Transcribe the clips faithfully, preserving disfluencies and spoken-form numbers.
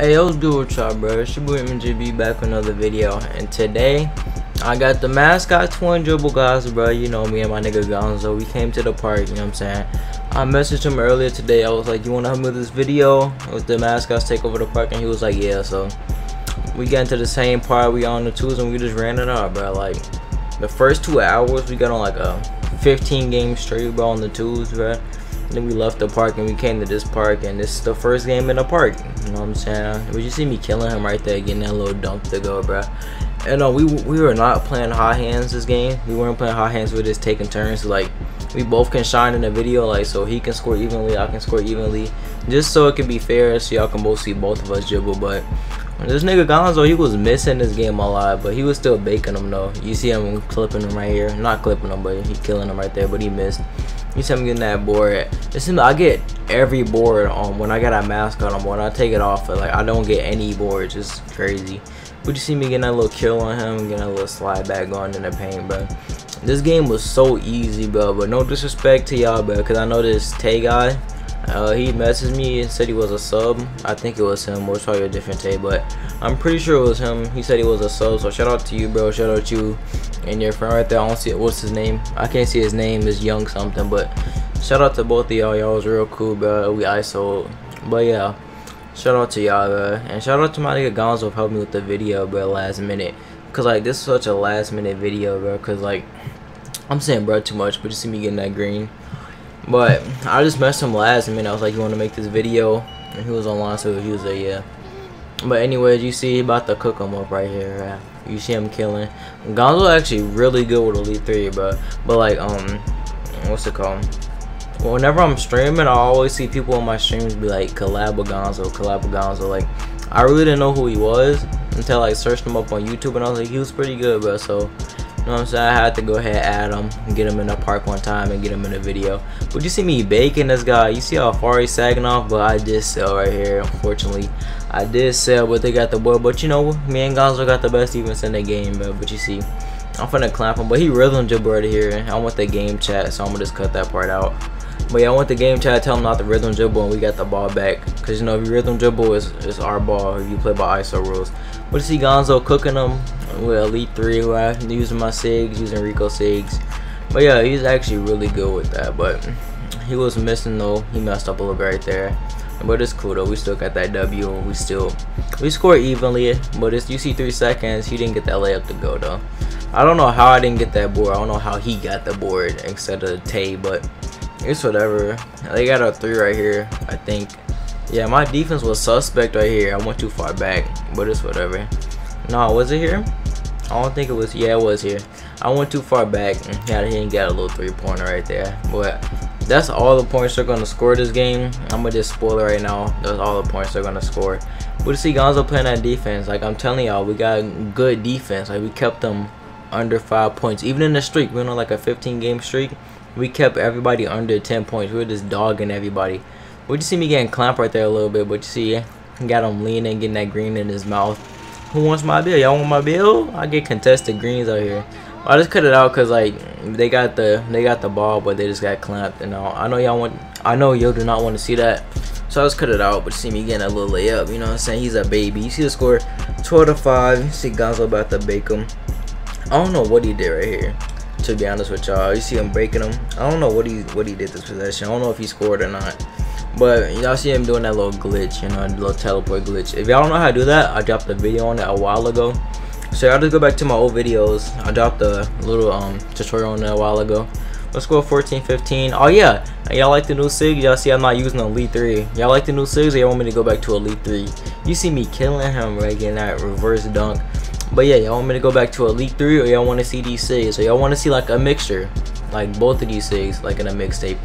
Hey, what's good with y'all, bro? It's your boy M J B back with another video, and today I got the mascot twin dribble guys, bro. You know me and my nigga Gonzo. We came to the park, you know what I'm saying? I messaged him earlier today. I was like, you want to help me with this video with the mascots take over the park? And he was like, yeah. So we got into the same part. We on the twos and we just ran it out, bro. Like the first two hours, we got on like a fifteen game straight, bro, on the twos, bro. Then we left the park and we came to this park, and this is the first game in the park. You know what I'm saying? But you see me killing him right there, getting that little dump to go, bro. And uh, we we were not playing hot hands this game. We weren't playing hot hands. We were just taking turns. Like we both can shine in the video. Like so he can score evenly, I can score evenly, just so it can be fair, so y'all can both see both of us dribble. But this nigga Gonzo, he was missing this game a lot, but he was still baking them though. You see him clipping him right here. Not clipping him, but he killing him right there. But he missed. You see him getting that board. It seems I get every board on um, when I got a mascot on. When I take it off, like I don't get any boards. It's crazy. But you see me getting that little kill on him, getting a little slide back going in the paint, bro. This game was so easy, bro. But no disrespect to y'all, bro, because I know this Tay guy. Uh, he messaged me and said he was a sub. I think it was him, or it's probably a different Tay, but I'm pretty sure it was him. He said he was a sub, so shout out to you, bro. Shout out to you and your friend right there. I don't see it. What's his name? I can't see his name. It's Young something, but shout out to both of y'all. Y'all was real cool, bro. We I S O'd, but yeah. Shout out to y'all, bro, and shout out to my nigga Gonzo for helping me with the video, bro, last minute. Cause like this is such a last minute video, bro. Cause like I'm saying, bro, too much, but you see me getting that green. But I just messed him last minute. I was like, you want to make this video? And he was online, so he was like, yeah. But anyways, you see, he about to cook him up right here, right? You see him killing. Gonzo actually really good with Elite three, bro. But like, um, what's it called? Whenever I'm streaming, I always see people on my streams be like, collab with Gonzo, collab with Gonzo. Like, I really didn't know who he was until I searched him up on YouTube, and I was like, he was pretty good, bro. So, you know what I'm saying? I had to go ahead and add him, and get him in the park one time, and get him in a video. But you see me baking this guy. You see how far he's sagging off, but I did sell right here. Unfortunately, I did sell, but they got the boy. But you know, me and Gonzo got the best defense in the game, bro. But you see, I'm finna clap him, but he rhythm dribble right here. I want the game chat, so I'm gonna just cut that part out. But yeah, I want the game chat to tell him not to rhythm dribble, and we got the ball back. Cause you know, if you rhythm dribble, it's, it's our ball. If you play by I S O rules. But you see Gonzo cooking them with Elite three, who I using my sigs, using Rico sigs. But yeah, he's actually really good with that. But he was missing though. He messed up a little bit right there. But it's cool though. We still got that W. We still we score evenly. But it's you see three seconds. He didn't get that layup to go though. I don't know how I didn't get that board. I don't know how he got the board instead of Tay, but it's whatever. They got a three right here, I think. Yeah, my defense was suspect right here. I went too far back, but it's whatever. No, was it here? I don't think it was. Yeah, it was here. I went too far back. Yeah, he ain't got a little three-pointer right there. But that's all the points they're going to score this game. I'm going to just spoil it right now. That's all the points they're going to score. But see Gonzo playing that defense. Like, I'm telling y'all, we got good defense. Like, we kept them under five points. Even in the streak, we went on like a fifteen-game streak. We kept everybody under ten points. We were just dogging everybody. But you see me getting clamped right there a little bit. But you see, got him leaning, getting that green in his mouth. Who wants my bill? Y'all want my bill? I get contested greens out here. I just cut it out because like they got the they got the ball, but they just got clamped. And I know y'all want. I know y'all do not want to see that. So I just cut it out. But you see me getting a little layup. You know what I'm saying? He's a baby. You see the score, twelve to five. You see Gonzo about to bake him. I don't know what he did right here. To be honest with y'all, you see him breaking them. I don't know what he what he did this possession. I don't know if he scored or not, but y'all see him doing that little glitch, you know, little teleport glitch. If y'all don't know how to do that, I dropped a video on it a while ago. So y'all just go back to my old videos. I dropped a little um tutorial on it a while ago. Let's go fourteen, fifteen. Oh yeah, y'all like the new sig? Y'all see I'm not using Elite three. Y'all like the new sigs? Or y'all want me to go back to Elite three? You see me killing him right getting that reverse dunk. But yeah, y'all want me to go back to Elite three, or y'all want to see these sigs? Or y'all want to see like a mixture, like both of these sigs, like in a mixtape.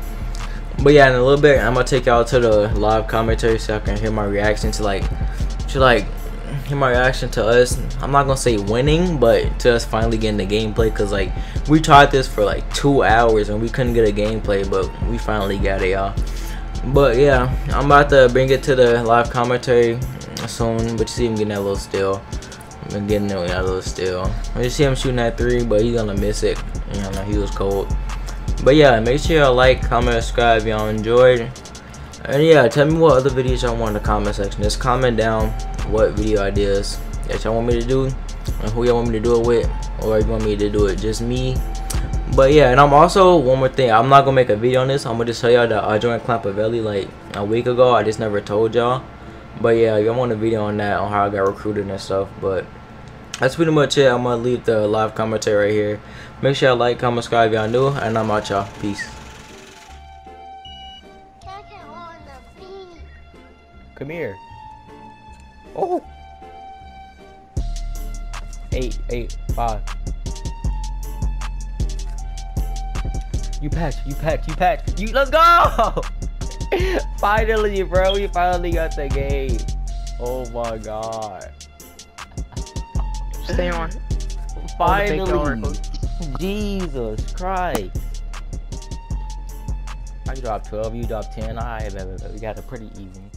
But yeah, in a little bit, I'm gonna take y'all to the live commentary so I can hear my reaction to like, to like, hear my reaction to us. I'm not gonna say winning, but to us finally getting the gameplay, cause like we tried this for like two hours and we couldn't get a gameplay, but we finally got it, y'all. But yeah, I'm about to bring it to the live commentary soon. But you see him getting that little steal. Been getting it out of still. You see him shooting that three, but he's gonna miss it. You know, he was cold. But yeah, make sure y'all like, comment, subscribe if y'all enjoyed. And yeah, tell me what other videos y'all want in the comment section. Just comment down what video ideas that y'all want me to do and who y'all want me to do it with, or you want me to do it just me. But yeah, and I'm also, one more thing, I'm not gonna make a video on this. I'm gonna just tell y'all that I joined Clampavelli like a week ago. I just never told y'all. But yeah, y'all want a video on that, on how I got recruited and stuff. But that's pretty much it. I'm gonna leave the live commentary right here. Make sure y'all like, comment, subscribe if y'all new, and I'm out, y'all. Peace. Come here. Oh. Eight, eight, five. You patch, you patch, you patch. You, let's go! Finally, bro. We finally got the game. Oh my god. Stay on. Finally. Jesus Christ. I dropped twelve, you dropped ten. All right, baby, we got a pretty even.